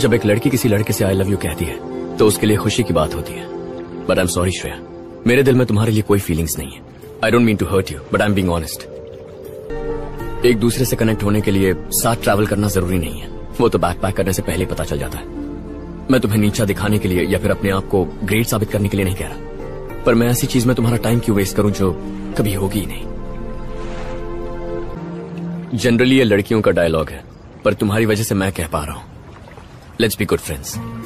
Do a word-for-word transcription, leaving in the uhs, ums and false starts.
जब एक लड़की किसी लड़के से आई लव यू कहती है तो उसके लिए खुशी की बात होती है। But I am sorry Shreya, मेरे दिल में तुम्हारे लिए कोई फीलिंग्स नहीं है। I don't mean to hurt you but I am being honest. एक दूसरे से कनेक्ट होने के लिए साथ ट्रैवल करना जरूरी नहीं है, वो तो बैकपैक करने से पहले पता चल जाता है। मैं तुम्हें नीचा दिखाने के लिए या फिर अपने आप को ग्रेट साबित करने के लिए नहीं कह रहा, पर मैं ऐसी चीज में तुम्हारा टाइम क्यों वेस्ट करूं जो कभी होगी ही नहीं। जनरली ये लड़कियों का डायलॉग है, पर तुम्हारी वजह से मैं कह पा रहा हूं, लेट्स बी गुड फ्रेंड्स।